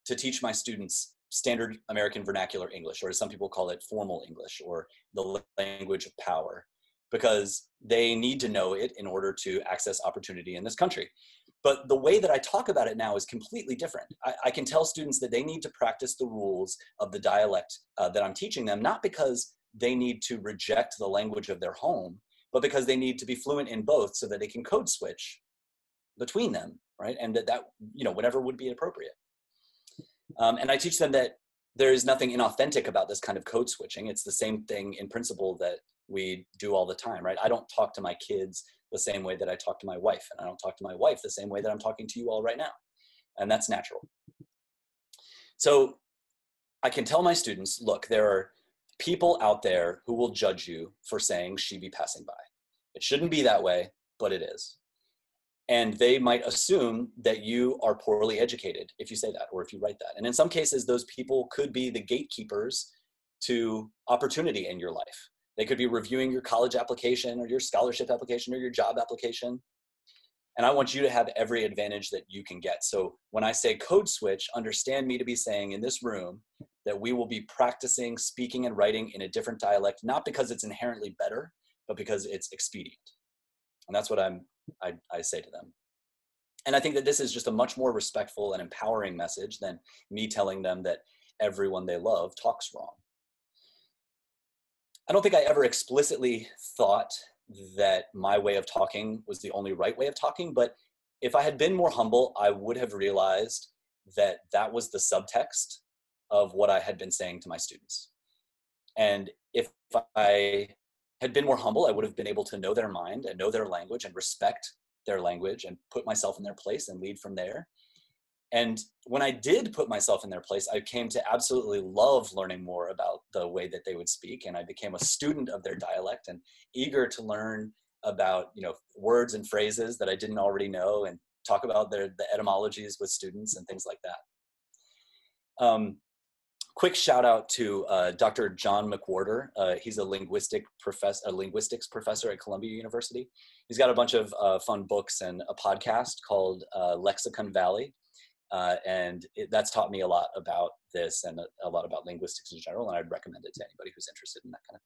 to teach my students standard American vernacular English, or as some people call it, formal English, or the language of power, because they need to know it in order to access opportunity in this country. But the way that I talk about it now is completely different. I, I can tell students that they need to practice the rules of the dialect uh, that I'm teaching them, not because they need to reject the language of their home, but because they need to be fluent in both so that they can code switch between them, right? And that, that you know, whatever would be appropriate. Um, and I teach them that there is nothing inauthentic about this kind of code switching. It's the same thing in principle that we do all the time, right? I don't talk to my kids the same way that I talk to my wife, and I don't talk to my wife the same way that I'm talking to you all right now. And that's natural. So I can tell my students, look, there are people out there who will judge you for saying she be passing by. It shouldn't be that way, but it is. And they might assume that you are poorly educated if you say that, or if you write that. And in some cases, those people could be the gatekeepers to opportunity in your life. They could be reviewing your college application or your scholarship application or your job application. And I want you to have every advantage that you can get. So when I say code switch, understand me to be saying in this room that we will be practicing speaking and writing in a different dialect, not because it's inherently better, but because it's expedient. And that's what I'm, I, I say to them. And I think that this is just a much more respectful and empowering message than me telling them that everyone they love talks wrong. I don't think I ever explicitly thought that my way of talking was the only right way of talking, but if I had been more humble, I would have realized that that was the subtext of what I had been saying to my students. And if I had been more humble, I would have been able to know their mind and know their language and respect their language and put myself in their place and lead from there. And when I did put myself in their place, I came to absolutely love learning more about the way that they would speak. And I became a student of their dialect and eager to learn about, you know, words and phrases that I didn't already know, and talk about their, the etymologies with students and things like that. Um, quick shout out to uh, Doctor John McWhorter. Uh, he's a, linguistic professor, a linguistics professor at Columbia University. He's got a bunch of uh, fun books and a podcast called uh, Lexicon Valley. Uh, and it, that's taught me a lot about this and a, a lot about linguistics in general, and I'd recommend it to anybody who's interested in that kind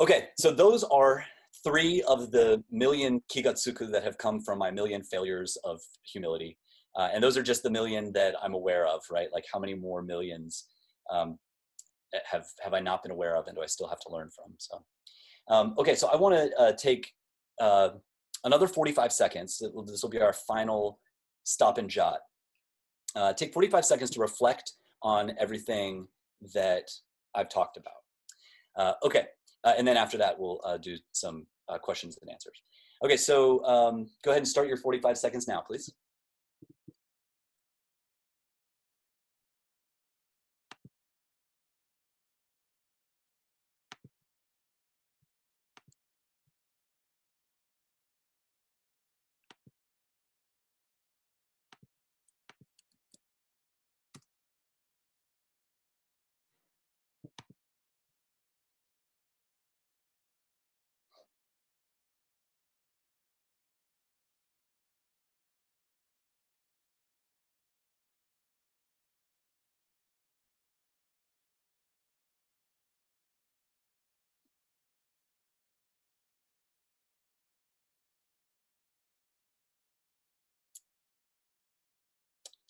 of thing. Okay, so those are three of the million kigatsuku that have come from my million failures of humility. Uh, and those are just the million that I'm aware of, right? Like, how many more millions um, have, have I not been aware of, and do I still have to learn from? So, um, okay, so I want to uh, take... Uh, Another forty-five seconds, this will be our final stop and jot. Uh, take forty-five seconds to reflect on everything that I've talked about. Uh, okay, uh, and then after that, we'll uh, do some uh, questions and answers. Okay, so um, go ahead and start your forty-five seconds now, please.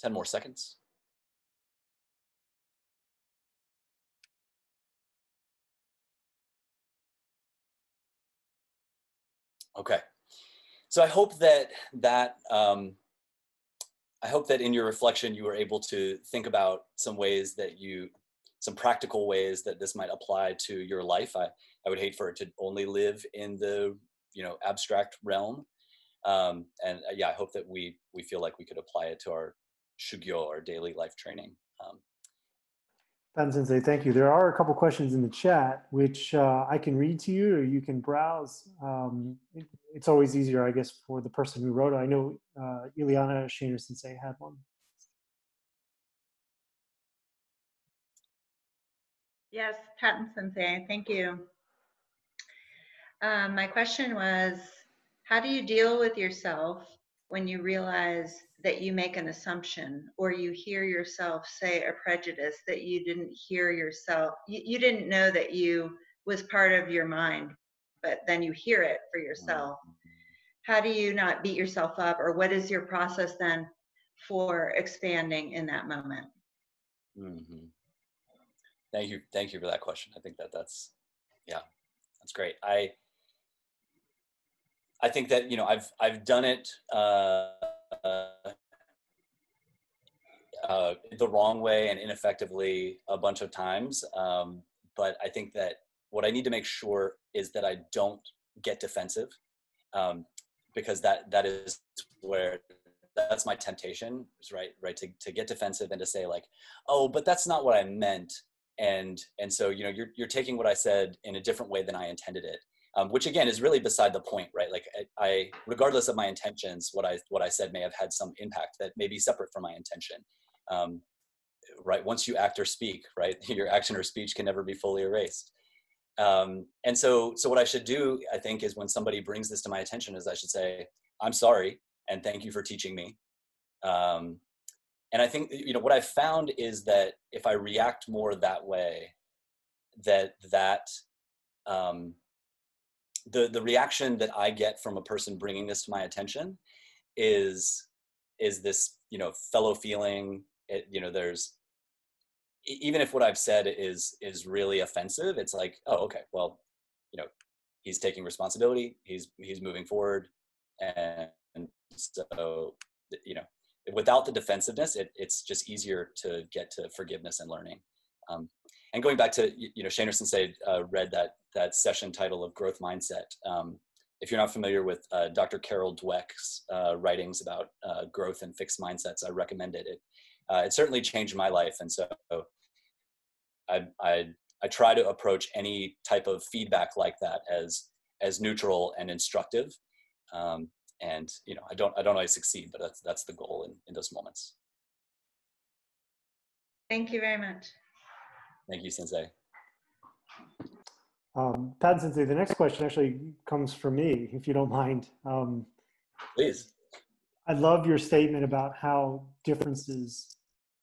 ten more seconds. Okay, so I hope that that um, I hope that in your reflection you were able to think about some ways that you, some practical ways that this might apply to your life. I I would hate for it to only live in the you know abstract realm, um, and yeah, I hope that we we feel like we could apply it to our Shugyo, or daily life training. Um, Patton Sensei, thank you. There are a couple questions in the chat, which uh, I can read to you, or you can browse. Um, it, it's always easier, I guess, for the person who wrote it. I know uh, Ileana Shaner Sensei had one. Yes, Patton Sensei, thank you. Um, my question was, how do you deal with yourself when you realize that you make an assumption, or you hear yourself say a prejudice that you didn't hear yourself, you, you didn't know that you was part of your mind, but then you hear it for yourself? how do you not beat yourself up, or what is your process then for expanding in that moment? Mm-hmm. Thank you. Thank you for that question. I think that that's, yeah, that's great. I, I think that, you know, I've, I've done it uh, uh, the wrong way and ineffectively a bunch of times. Um, but I think that what I need to make sure is that I don't get defensive, um, because that, that is where that's my temptation, is right, right. To, to get defensive and to say like, oh, but that's not what I meant. And, and so, you know, you're, you're taking what I said in a different way than I intended it. Um, which again is really beside the point, right? Like I, I, regardless of my intentions, what I what I said may have had some impact that may be separate from my intention, um, right? Once you act or speak, right, your action or speech can never be fully erased. Um, and so, so what I should do, I think, is when somebody brings this to my attention, is I should say, "I'm sorry, and thank you for teaching me." Um, and I think, you know, what I've found is that if I react more that way, that that um, the the reaction that I get from a person bringing this to my attention is, is this, you know, fellow feeling, it, you know, there's, even if what I've said is, is really offensive, it's like, oh, okay, well, you know, he's taking responsibility, he's, he's moving forward. And, and so, you know, without the defensiveness, it, it's just easier to get to forgiveness and learning. Um, And going back to, you know, Shaner Sensei uh, read that that session title of Growth Mindset. Um, if you're not familiar with uh, Doctor Carol Dweck's uh, writings about uh, growth and fixed mindsets, I recommend it. It, uh, it certainly changed my life, and so I, I I try to approach any type of feedback like that as as neutral and instructive. Um, and you know, I don't I don't always succeed, but that's that's the goal in, in those moments. Thank you very much. Thank you, Sensei. Um, Patton Sensei, the next question actually comes from me, if you don't mind. Um, Please. I love your statement about how differences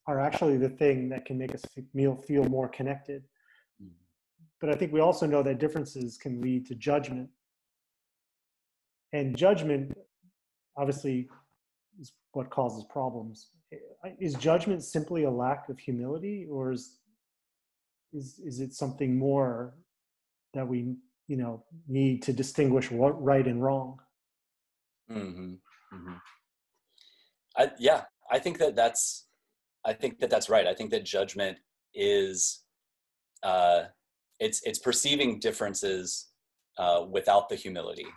are actually the thing that can make us feel more connected. But I think we also know that differences can lead to judgment. And judgment, obviously, is what causes problems. Is judgment simply a lack of humility, or is Is, is it something more that we, you know, need to distinguish what right and wrong? Mm-hmm. Mm-hmm. I, yeah, I think that that's, I think that that's right. I think that judgment is, uh, it's, it's perceiving differences uh, without the humility.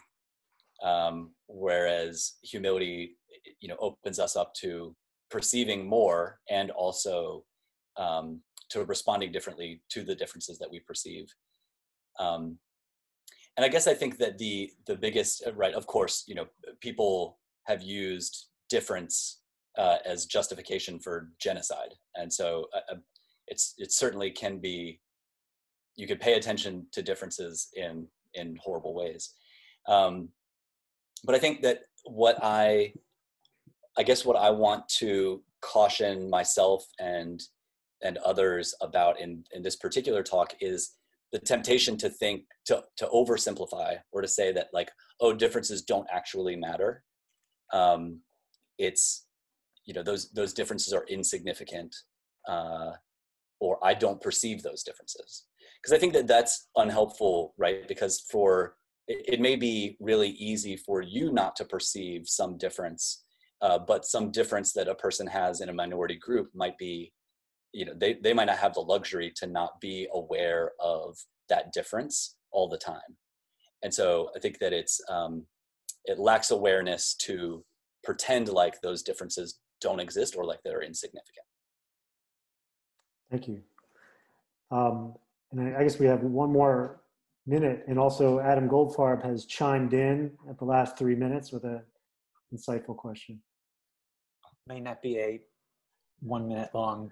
Um, whereas humility, you know, opens us up to perceiving more, and also, um, to responding differently to the differences that we perceive. Um, and I guess I think that the, the biggest, right, of course, you know, people have used difference uh, as justification for genocide. And so uh, it's, it certainly can be, you could pay attention to differences in, in horrible ways. Um, but I think that what I, I guess what I want to caution myself and and others about in, in this particular talk is the temptation to think, to, to oversimplify, or to say that like, oh, differences don't actually matter. Um, it's, you know, those, those differences are insignificant, uh, or I don't perceive those differences. Because I think that that's unhelpful, right? Because for, it, it may be really easy for you not to perceive some difference, uh, but some difference that a person has in a minority group might be, you know, they, they might not have the luxury to not be aware of that difference all the time. And so I think that it's, um, it lacks awareness to pretend like those differences don't exist, or like they're insignificant. Thank you. Um, and I, I guess we have one more minute, and also Adam Goldfarb has chimed in at the last three minutes with an insightful question. May not be a one minute long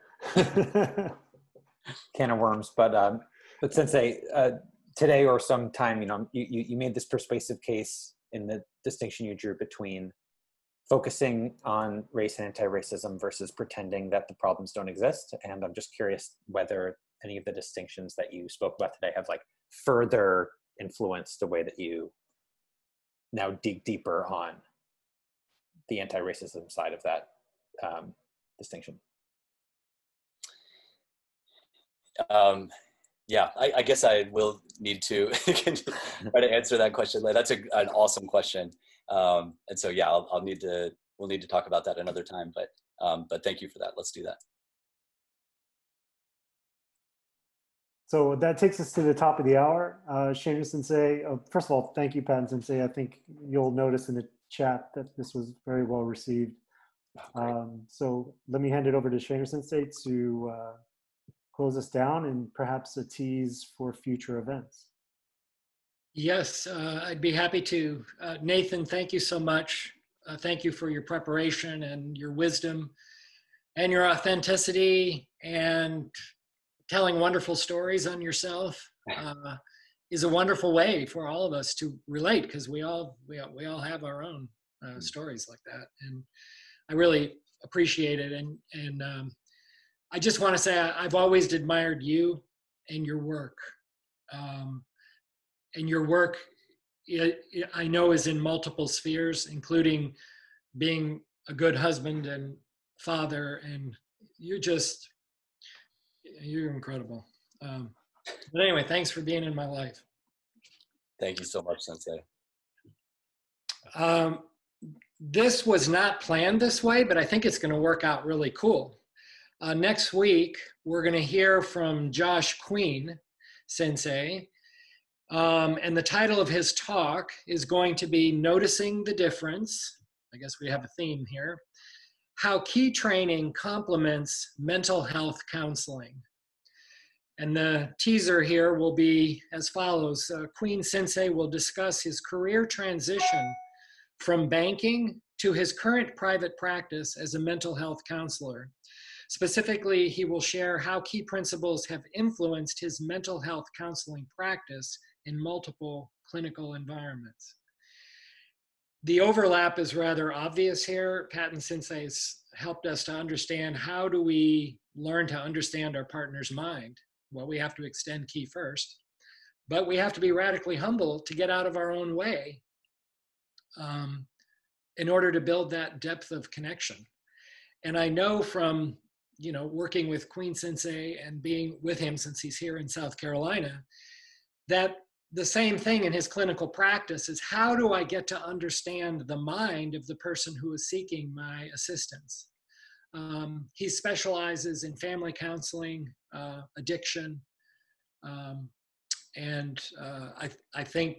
can of worms, but um but Sensei, uh today or sometime, you know, you, you made this persuasive case in the distinction you drew between focusing on race and anti-racism versus pretending that the problems don't exist, and I'm just curious whether any of the distinctions that you spoke about today have like further influenced the way that you now dig deeper on the anti-racism side of that um, distinction. Um, yeah, I, I guess I will need to try to answer that question. That's a, an awesome question. Um, and so, yeah, I'll, I'll need to, we'll need to talk about that another time, but, um, but thank you for that. Let's do that. So that takes us to the top of the hour. Uh, Shaner Sensei, uh, first of all, thank you, Patton Sensei. I think you'll notice in the chat that this was very well received. Um, so let me hand it over to Shaner Sensei to uh, close us down and perhaps a tease for future events. Yes, uh, I'd be happy to. Uh, Nathan, thank you so much. Uh, thank you for your preparation and your wisdom and your authenticity and telling wonderful stories on yourself uh, is a wonderful way for all of us to relate, because we all we all, we all have our own uh, stories like that, and I really appreciate it. And and um, I just want to say I, I've always admired you and your work, um, and your work it, it, I know is in multiple spheres, including being a good husband and father, and you're just. You're incredible. Um, but anyway, thanks for being in my life. Thank you so much, Sensei. Um, this was not planned this way, but I think it's going to work out really cool. Uh, next week, we're going to hear from Josh Queen Sensei. Um, and the title of his talk is going to be Noticing the Difference. I guess we have a theme here. How Ki Training Complements Mental Health Counseling. And the teaser here will be as follows. Uh, Queen Sensei will discuss his career transition from banking to his current private practice as a mental health counselor. Specifically, he will share how Ki principles have influenced his mental health counseling practice in multiple clinical environments. The overlap is rather obvious here. Patton Sensei has helped us to understand how do we learn to understand our partner's mind. Well, we have to extend Ki first, but we have to be radically humble to get out of our own way um, in order to build that depth of connection. And I know from, you know, working with Queen Sensei and being with him since he's here in South Carolina, that the same thing in his clinical practice is how do I get to understand the mind of the person who is seeking my assistance? Um, he specializes in family counseling, uh, addiction, um, and uh, I, I think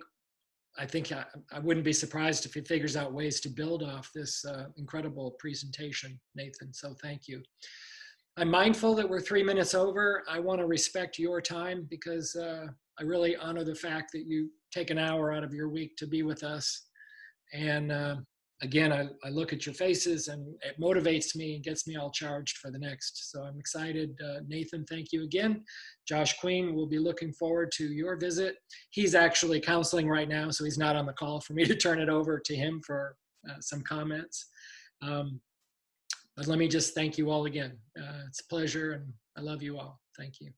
I think I, I wouldn't be surprised if he figures out ways to build off this uh, incredible presentation, Nathan. So thank you. I'm mindful that we're three minutes over. I want to respect your time because. Uh, I really honor the fact that you take an hour out of your week to be with us. And uh, again, I, I look at your faces and it motivates me and gets me all charged for the next. So I'm excited. Uh, Nathan, thank you again. Josh Queen, we'll be looking forward to your visit. He's actually counseling right now, so he's not on the call for me to turn it over to him for uh, some comments. Um, but let me just thank you all again. Uh, it's a pleasure and I love you all. Thank you.